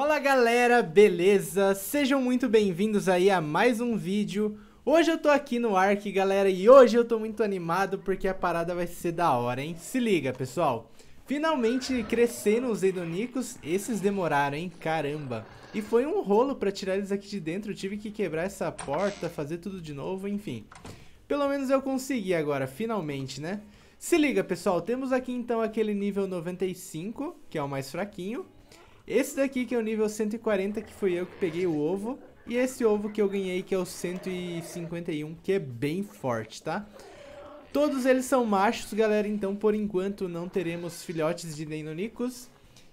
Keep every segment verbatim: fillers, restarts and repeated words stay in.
Fala galera, beleza? Sejam muito bem-vindos aí a mais um vídeo. Hoje eu tô aqui no Ark, galera, e hoje eu tô muito animado porque a parada vai ser da hora, hein? Se liga, pessoal. Finalmente cresceram os Deinonicos, esses demoraram, hein? Caramba. E foi um rolo pra tirar eles aqui de dentro, eu tive que quebrar essa porta, fazer tudo de novo, enfim. Pelo menos eu consegui agora, finalmente, né? Se liga, pessoal, temos aqui então aquele nível noventa e cinco, que é o mais fraquinho. Esse daqui que é o nível cento e quarenta, que foi eu que peguei o ovo. E esse ovo que eu ganhei, que é o cento e cinquenta e um, que é bem forte, tá? Todos eles são machos, galera, então por enquanto não teremos filhotes de Deinonicos.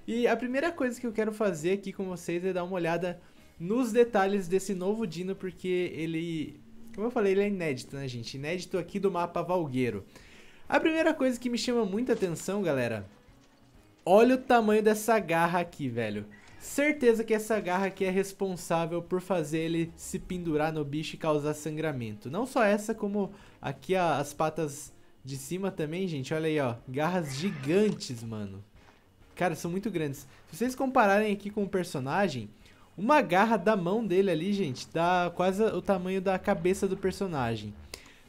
E a primeira coisa que eu quero fazer aqui com vocês é dar uma olhada nos detalhes desse novo Dino, porque ele, como eu falei, ele é inédito, né, gente? Inédito aqui do mapa Valguero. A primeira coisa que me chama muita atenção, galera... Olha o tamanho dessa garra aqui, velho. Certeza que essa garra aqui é responsável por fazer ele se pendurar no bicho e causar sangramento. Não só essa, como aqui ó, as patas de cima também, gente. Olha aí, ó. Garras gigantes, mano. Cara, são muito grandes. Se vocês compararem aqui com o personagem, uma garra da mão dele ali, gente, dá quase o tamanho da cabeça do personagem.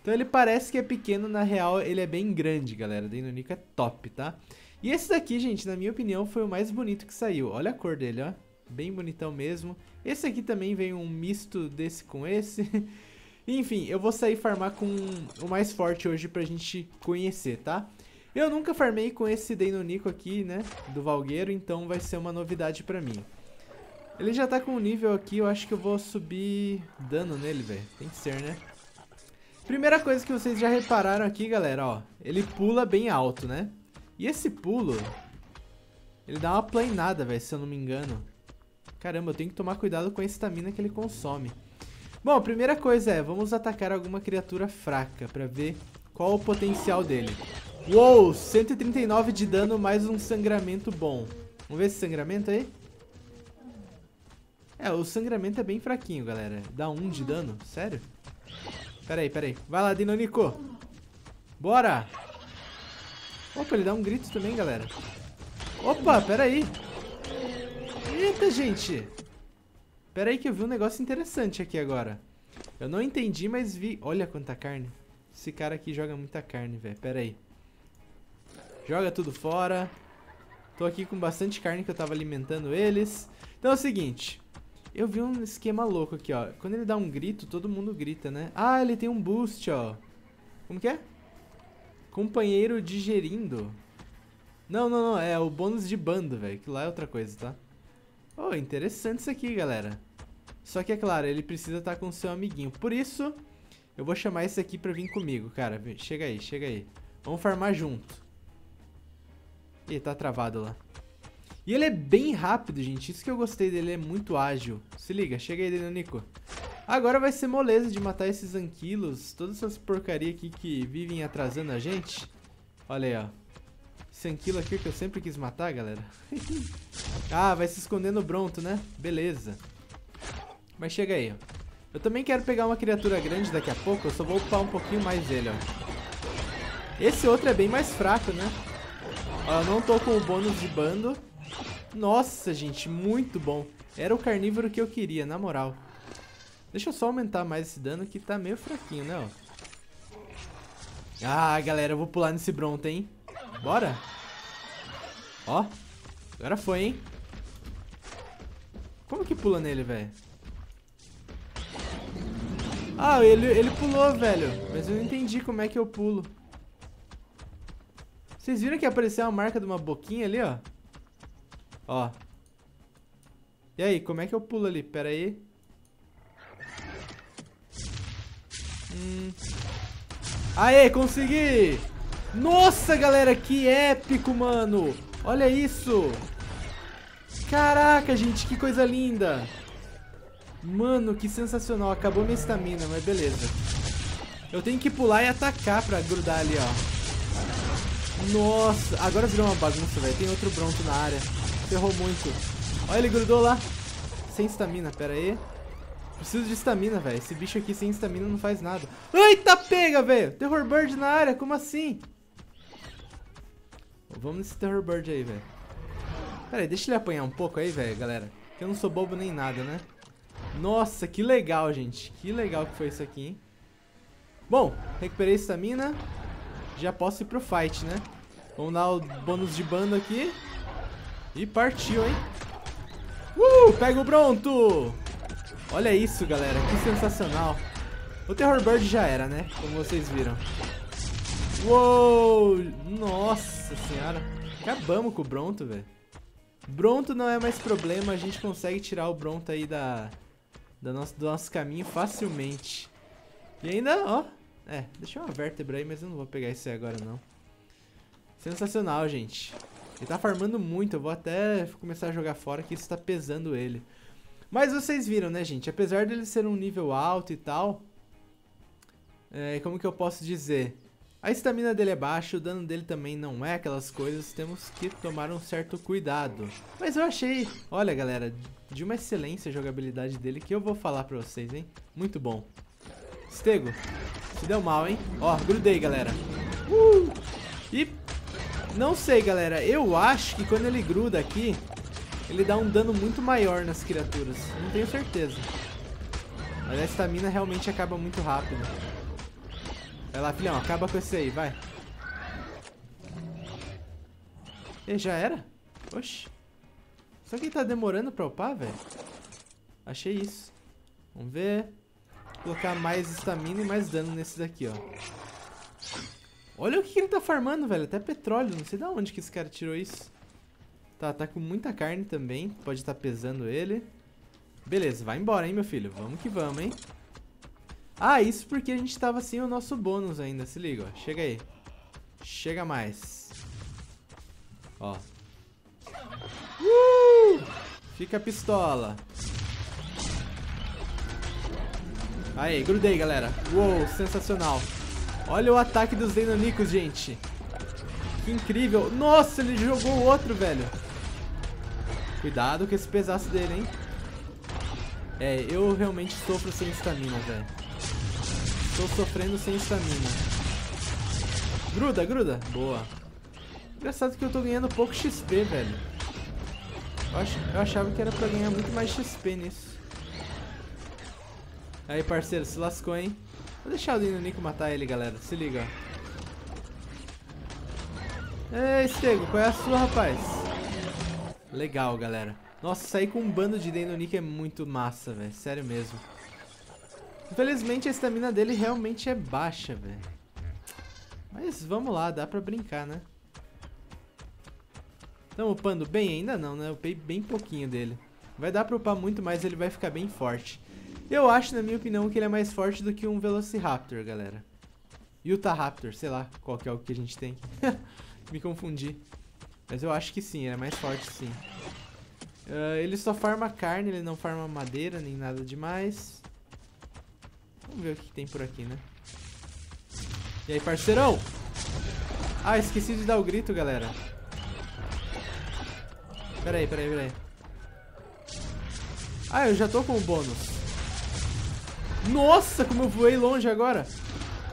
Então ele parece que é pequeno, na real ele é bem grande, galera. Deinonico é top, tá? E esse daqui, gente, na minha opinião, foi o mais bonito que saiu. Olha a cor dele, ó. Bem bonitão mesmo. Esse aqui também veio um misto desse com esse. Enfim, eu vou sair farmar com o mais forte hoje pra gente conhecer, tá? Eu nunca farmei com esse Deinonico aqui, né? Do Valguero, então vai ser uma novidade pra mim. Ele já tá com um nível aqui, eu acho que eu vou subir dano nele, velho. Tem que ser, né? Primeira coisa que vocês já repararam aqui, galera, ó. Ele pula bem alto, né? E esse pulo, ele dá uma planada, velho, se eu não me engano. Caramba, eu tenho que tomar cuidado com a estamina que ele consome. Bom, a primeira coisa é, vamos atacar alguma criatura fraca pra ver qual o potencial dele. Uou, cento e trinta e nove de dano, mais um sangramento bom. Vamos ver esse sangramento aí? É, o sangramento é bem fraquinho, galera. Dá um de dano, sério? Pera aí, pera aí. Vai lá, Deinonicos. Bora! Opa, ele dá um grito também, galera. Opa, peraí. Eita, gente. Peraí que eu vi um negócio interessante aqui agora. Eu não entendi, mas vi... Olha quanta carne. Esse cara aqui joga muita carne, velho. Peraí. Joga tudo fora. Tô aqui com bastante carne que eu tava alimentando eles. Então é o seguinte. Eu vi um esquema louco aqui, ó. Quando ele dá um grito, todo mundo grita, né? Ah, ele tem um boost, ó. Como que é? Companheiro digerindo. Não, não, não. É o bônus de bando, velho. Que lá é outra coisa, tá? Oh, interessante isso aqui, galera. Só que, é claro, ele precisa estar com seu amiguinho. Por isso, eu vou chamar esse aqui pra vir comigo, cara. Chega aí, chega aí. Vamos farmar junto. Ih, tá travado lá. E ele é bem rápido, gente. Isso que eu gostei dele. É muito ágil. Se liga. Chega aí, Deinonicos. Agora vai ser moleza de matar esses anquilos, todas essas porcaria aqui que vivem atrasando a gente. Olha aí, ó. Esse anquilo aqui que eu sempre quis matar, galera. Ah, vai se esconder no bronto, né? Beleza. Mas chega aí, ó. Eu também quero pegar uma criatura grande daqui a pouco, eu só vou upar um pouquinho mais dele, ó. Esse outro é bem mais fraco, né? Ó, eu não tô com o bônus de bando. Nossa, gente, muito bom. Era o carnívoro que eu queria, na moral. Deixa eu só aumentar mais esse dano que tá meio fraquinho, né, ó. Ah, galera, eu vou pular nesse bronto, hein. Bora. Ó, agora foi, hein. Como que pula nele, velho? Ah, ele, ele pulou, velho. Mas eu não entendi como é que eu pulo. Vocês viram que apareceu a marca de uma boquinha ali, ó. Ó. E aí, como é que eu pulo ali? Pera aí. Hum. Aê, consegui! Nossa, galera, que épico, mano! Olha isso! Caraca, gente, que coisa linda! Mano, que sensacional! Acabou minha estamina, mas beleza. Eu tenho que pular e atacar pra grudar ali, ó. Nossa, agora virou uma bagunça, velho. Tem outro bronto na área. Ferrou muito. Olha, ele grudou lá. Sem estamina, pera aí. Preciso de estamina, velho. Esse bicho aqui sem estamina não faz nada. Eita, pega, velho. Terror Bird na área, como assim? Vamos nesse Terror Bird aí, velho. Pera aí, deixa ele apanhar um pouco aí, velho, galera. Que eu não sou bobo nem nada, né? Nossa, que legal, gente. Que legal que foi isso aqui, hein? Bom, recuperei a stamina. Já posso ir pro fight, né? Vamos dar o bônus de bando aqui. E partiu, hein? Uh, pega o Bronto! Olha isso, galera. Que sensacional. O Terror Bird já era, né? Como vocês viram. Uou! Nossa senhora. Acabamos com o Bronto, velho. Bronto não é mais problema. A gente consegue tirar o Bronto aí da, da nosso, do nosso caminho facilmente. E ainda, ó. É, deixei uma vértebra aí, mas eu não vou pegar isso aí agora, não. Sensacional, gente. Ele tá farmando muito. Eu vou até começar a jogar fora, que isso tá pesando ele. Mas vocês viram, né, gente? Apesar dele ser um nível alto e tal... É, como que eu posso dizer? A estamina dele é baixa, o dano dele também não é aquelas coisas. Temos que tomar um certo cuidado. Mas eu achei... Olha, galera, de uma excelência a jogabilidade dele, que eu vou falar pra vocês, hein? Muito bom. Stego, se deu mal, hein? Ó, grudei, galera. Uh! E... Não sei, galera. Eu acho que quando ele gruda aqui, ele dá um dano muito maior nas criaturas. Não tenho certeza. Mas a estamina realmente acaba muito rápido. Vai lá, filhão. Acaba com esse aí, vai. E já era? Oxi. Só que tá demorando pra upar, velho. Achei isso. Vamos ver... Colocar mais estamina e mais dano nesse daqui, ó. Olha o que ele tá farmando, velho. Até petróleo. Não sei de onde que esse cara tirou isso. Tá, tá com muita carne também. Pode estar pesando ele. Beleza, vai embora, hein, meu filho. Vamos que vamos, hein. Ah, isso porque a gente tava sem o nosso bônus ainda. Se liga, ó. Chega aí. Chega mais. Ó. Uh! Fica a pistola. Aí, grudei, galera. Uou, sensacional. Olha o ataque dos Deinonicos, gente. Que incrível. Nossa, ele jogou o outro, velho. Cuidado com esse pesaço dele, hein. É, eu realmente sofro sem estamina, velho. Estou sofrendo sem estamina. Gruda, gruda. Boa. Engraçado que eu tô ganhando pouco X P, velho. Eu, ach eu achava que era pra ganhar muito mais X P nisso. Aí, parceiro, se lascou, hein? Vou deixar o Deinonicos matar ele, galera. Se liga, ó. Ei, Stego, qual é a sua, rapaz? Legal, galera. Nossa, sair com um bando de Deinonicos é muito massa, velho. Sério mesmo. Infelizmente, a estamina dele realmente é baixa, velho. Mas vamos lá, dá pra brincar, né? Tamo upando bem? Ainda não, né? Eu upei bem pouquinho dele. Vai dar pra upar muito mais, ele vai ficar bem forte. Eu acho, na minha opinião, que ele é mais forte do que um Velociraptor, galera. Utahraptor, sei lá qual que é o que a gente tem. Me confundi. Mas eu acho que sim, ele é mais forte, sim. Uh, ele só farma carne, ele não farma madeira, nem nada demais. Vamos ver o que tem por aqui, né? E aí, parceirão? Ah, esqueci de dar o grito, galera. Pera aí, pera aí, pera aí. Ah, eu já tô com o bônus. Nossa, como eu voei longe agora.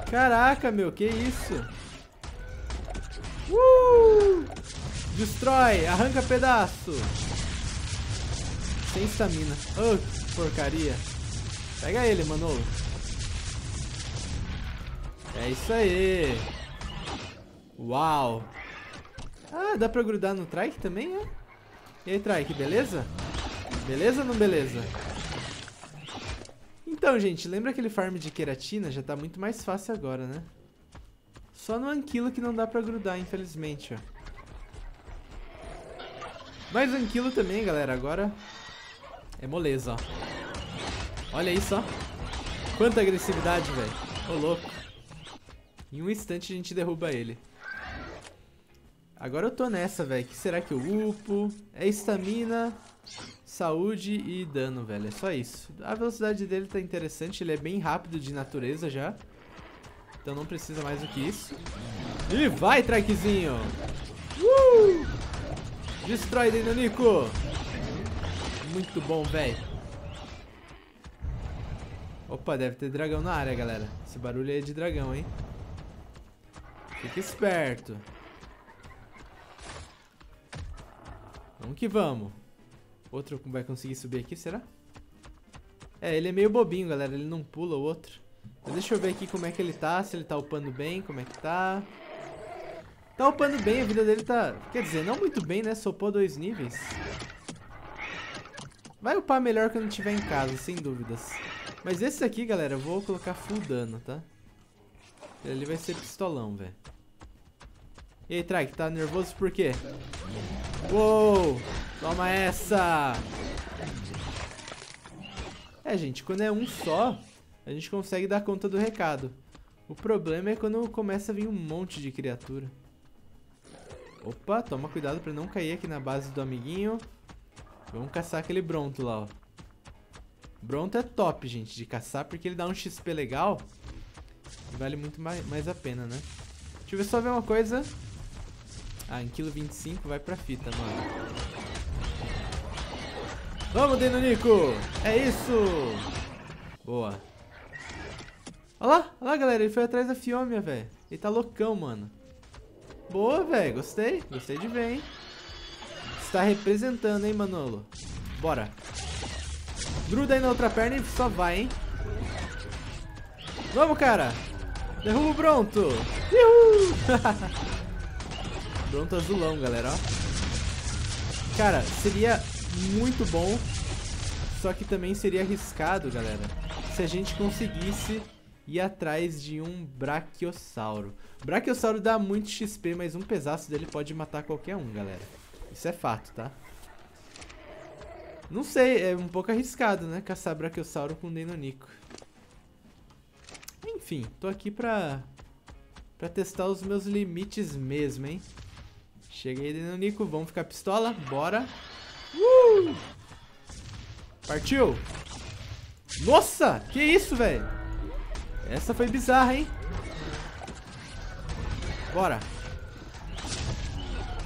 Caraca, meu, que isso. Uh! Destrói, arranca pedaço. Sem estamina. Oh, que porcaria. Pega ele, Manolo. É isso aí. Uau. Ah, dá pra grudar no trike também, né? E aí, trike, beleza? Beleza ou não beleza? Então, gente, lembra aquele farm de queratina? Já tá muito mais fácil agora, né? Só no Ankylo que não dá pra grudar, infelizmente, ó. Mas Ankylo também, galera, agora é moleza, ó. Olha isso, ó. Quanta agressividade, velho. Ô, louco. Em um instante a gente derruba ele. Agora eu tô nessa, velho. Que será que eu upo? É estamina... Saúde e dano, velho. É só isso. A velocidade dele tá interessante. Ele é bem rápido de natureza já. Então não precisa mais do que isso. E vai, traquezinho! Uh! Destrói, Deinonicos! Muito bom, velho. Opa, deve ter dragão na área, galera. Esse barulho aí é de dragão, hein? Fica esperto. Vamos que vamos. Outro vai conseguir subir aqui, será? É, ele é meio bobinho, galera. Ele não pula o outro. Mas deixa eu ver aqui como é que ele tá. Se ele tá upando bem, como é que tá. Tá upando bem, a vida dele tá... Quer dizer, não muito bem, né? Sopou dois níveis. Vai upar melhor quando estiver em casa, sem dúvidas. Mas esse aqui, galera, eu vou colocar full dano, tá? Ele vai ser pistolão, velho. E aí, Track, tá nervoso por quê? Uou! Toma essa! É, gente, quando é um só, a gente consegue dar conta do recado. O problema é quando começa a vir um monte de criatura. Opa, toma cuidado pra não cair aqui na base do amiguinho. Vamos caçar aquele Bronto lá, ó. Bronto é top, gente, de caçar, porque ele dá um X P legal. E vale muito mais, mais a pena, né? Deixa eu ver só ver uma coisa. Ah, Ankylo vinte e cinco vai pra fita, mano. Vamos, Deinonicos! É isso! Boa. Olha lá, olha lá, galera. Ele foi atrás da Fiômia, velho. Ele tá loucão, mano. Boa, velho. Gostei. Gostei de ver, hein? Tá representando, hein, Manolo? Bora. Gruda aí na outra perna e só vai, hein? Vamos, cara. Derruba o Bronto. Uhul. Bronto azulão, galera, ó. Cara, seria muito bom. Só que também seria arriscado, galera, se a gente conseguisse ir atrás de um Brachiosauro. Brachiosauro dá muito X P, mas um pedaço dele pode matar qualquer um, galera. Isso é fato, tá? Não sei, é um pouco arriscado, né? Caçar Brachiosauro com Deinonico. Enfim, tô aqui pra... pra testar os meus limites mesmo, hein? Cheguei, Deinonico. Vamos ficar pistola. Bora. Uh! Partiu! Nossa! Que isso, velho? Essa foi bizarra, hein? Bora.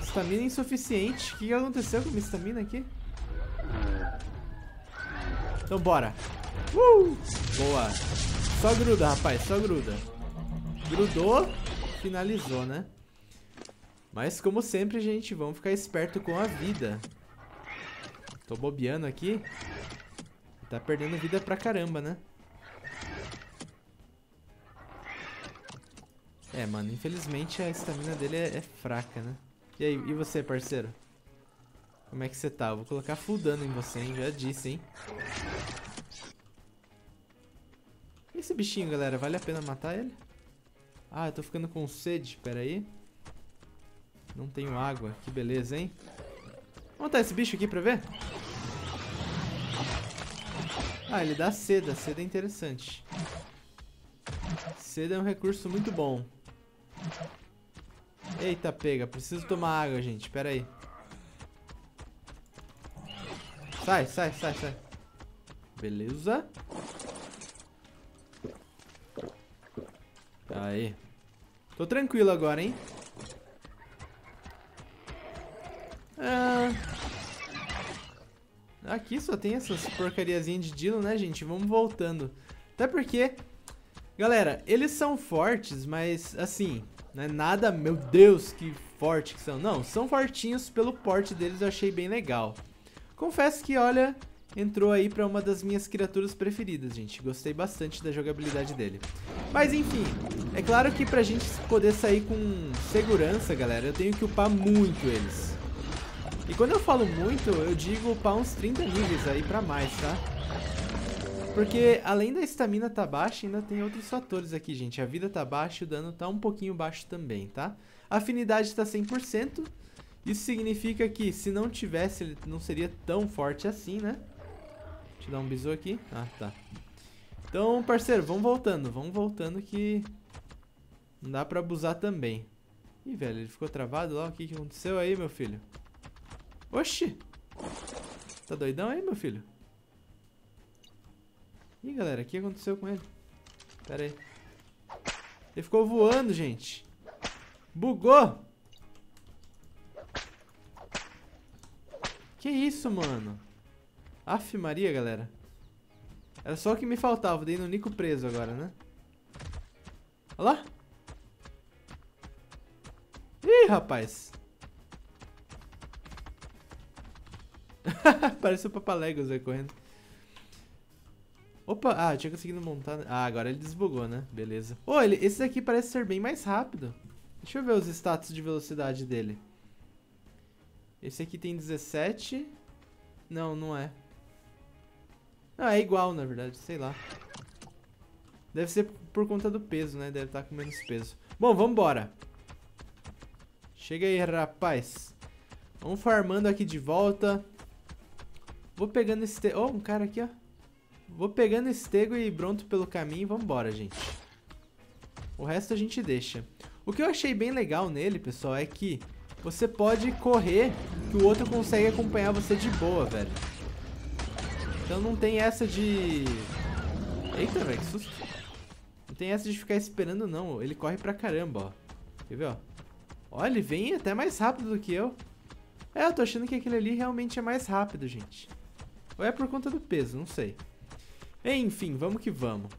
Estamina insuficiente. O que aconteceu com a minha estamina aqui? Então bora. Uh! Boa. Só gruda, rapaz. Só gruda. Grudou. Finalizou, né? Mas como sempre, gente, vamos ficar esperto com a vida. Tô bobeando aqui. Tá perdendo vida pra caramba, né? É, mano. Infelizmente a estamina dele é, é fraca, né? E aí, e você, parceiro? Como é que você tá? Eu vou colocar full dano em você, hein? Já disse, hein? Esse bichinho, galera, vale a pena matar ele? Ah, eu tô ficando com sede, pera aí. Não tenho água, que beleza, hein? Vamos botar esse bicho aqui pra ver? Ah, ele dá seda, seda é interessante. Seda é um recurso muito bom. Eita, pega. Preciso tomar água, gente. Pera aí. Sai, sai, sai, sai. Beleza. Aí. Tô tranquilo agora, hein? Ah. Aqui só tem essas porcariazinhas de Dilo, né, gente? Vamos voltando. Até porque... Galera, eles são fortes, mas, assim... Não é nada, meu Deus, que forte que são. Não, são fortinhos pelo porte deles, eu achei bem legal. Confesso que, olha, entrou aí pra uma das minhas criaturas preferidas, gente. Gostei bastante da jogabilidade dele. Mas, enfim, é claro que pra gente poder sair com segurança, galera, eu tenho que upar muito eles. E quando eu falo muito, eu digo upar uns trinta níveis aí pra mais, tá? Porque além da estamina tá baixa, ainda tem outros fatores aqui, gente. A vida tá baixa e o dano tá um pouquinho baixo também, tá? A afinidade tá cem por cento. Isso significa que se não tivesse, ele não seria tão forte assim, né? Deixa eu dar um bisu aqui. Ah, tá. Então, parceiro, vamos voltando. Vamos voltando que não dá pra abusar também. Ih, velho, ele ficou travado lá. O que que aconteceu aí, meu filho? Oxi! Tá doidão aí, meu filho? Ih, galera, o que aconteceu com ele? Pera aí. Ele ficou voando, gente. Bugou. Que isso, mano. Aff, Maria, galera. Era só o que me faltava. Dei no Nico preso agora, né? Olha lá. Ih, rapaz. Parece o Papaléguas aí correndo. Opa, ah, eu tinha conseguido montar. Ah, agora ele desbugou, né? Beleza. Oh, ele, esse daqui parece ser bem mais rápido. Deixa eu ver os status de velocidade dele. Esse aqui tem dezessete. Não, não é. Não, é igual, na verdade. Sei lá. Deve ser por conta do peso, né? Deve estar com menos peso. Bom, vambora. Chega aí, rapaz. Vamos farmando aqui de volta. Vou pegando esse... Te... Oh, um cara aqui, ó. Vou pegando estego e bronto pelo caminho. Vambora, gente. O resto a gente deixa. O que eu achei bem legal nele, pessoal, é que você pode correr que o outro consegue acompanhar você de boa, velho. Então não tem essa de... Eita, velho, que susto. Não tem essa de ficar esperando, não. Ele corre pra caramba, ó. Quer ver, ó? Ó, ele vem até mais rápido do que eu. É, eu tô achando que aquele ali realmente é mais rápido, gente. Ou é por conta do peso, não sei. Enfim, vamos que vamos.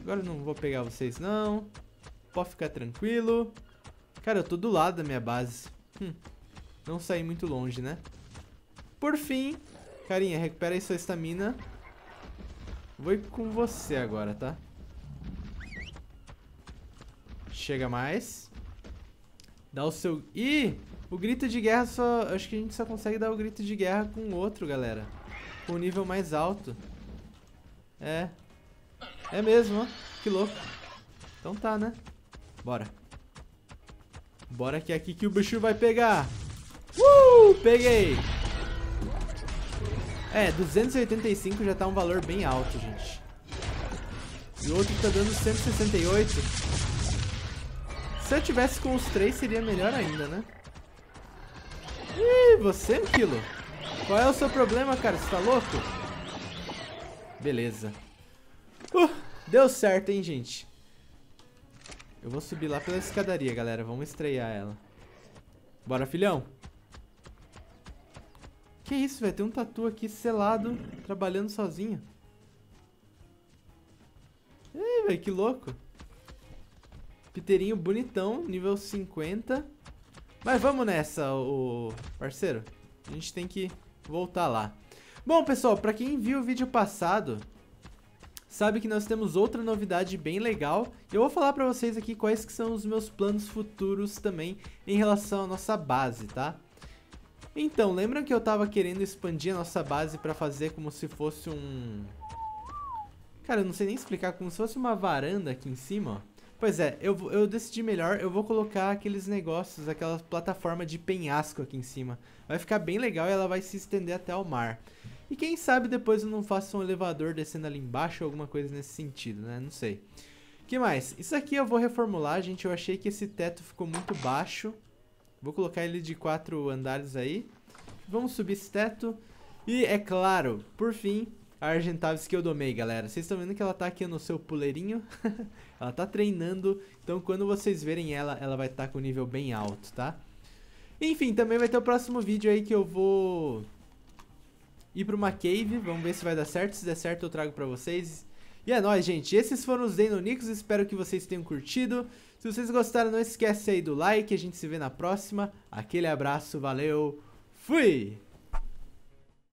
Agora eu não vou pegar vocês, não. Pode ficar tranquilo. Cara, eu tô do lado da minha base. Hum, não saí muito longe, né? Por fim, carinha, recupera aí sua estamina. Vou ir com você agora, tá? Chega mais. Dá o seu... Ih, o grito de guerra só... Acho que a gente só consegue dar o grito de guerra com o outro, galera. Com o nível mais alto. É. É mesmo, ó. Que louco. Então tá, né? Bora. Bora que é aqui que o bicho vai pegar. Uh! Peguei! É, duzentos e oitenta e cinco já tá um valor bem alto, gente. E o outro tá dando cento e sessenta e oito. Se eu tivesse com os três seria melhor ainda, né? Ih, você, Ankylo. Qual é o seu problema, cara? Você tá louco? Beleza. Uh, deu certo, hein, gente? Eu vou subir lá pela escadaria, galera. Vamos estrear ela. Bora, filhão. Que isso, velho? Tem um tatu aqui selado, trabalhando sozinho. Ei, velho, que louco. Piteirinho bonitão, nível cinquenta. Mas vamos nessa, ô parceiro. A gente tem que voltar lá. Bom, pessoal, pra quem viu o vídeo passado, sabe que nós temos outra novidade bem legal. Eu vou falar pra vocês aqui quais que são os meus planos futuros também em relação à nossa base, tá? Então, lembram que eu tava querendo expandir a nossa base pra fazer como se fosse um... Cara, eu não sei nem explicar, como se fosse uma varanda aqui em cima, ó. Pois é, eu, eu decidi melhor, eu vou colocar aqueles negócios, aquela plataforma de penhasco aqui em cima. Vai ficar bem legal e ela vai se estender até ao mar. E quem sabe depois eu não faço um elevador descendo ali embaixo ou alguma coisa nesse sentido, né? Não sei. O que mais? Isso aqui eu vou reformular, gente. Eu achei que esse teto ficou muito baixo. Vou colocar ele de quatro andares aí. Vamos subir esse teto. E, é claro, por fim... A Argentavis que eu domei, galera. Vocês estão vendo que ela tá aqui no seu puleirinho. Ela tá treinando. Então, quando vocês verem ela, ela vai estar tá com um nível bem alto, tá? Enfim, também vai ter o próximo vídeo aí que eu vou ir pra uma cave. Vamos ver se vai dar certo. Se der certo, eu trago pra vocês. E é nóis, gente. Esses foram os Deinonicos. Espero que vocês tenham curtido. Se vocês gostaram, não esquece aí do like. A gente se vê na próxima. Aquele abraço. Valeu. Fui!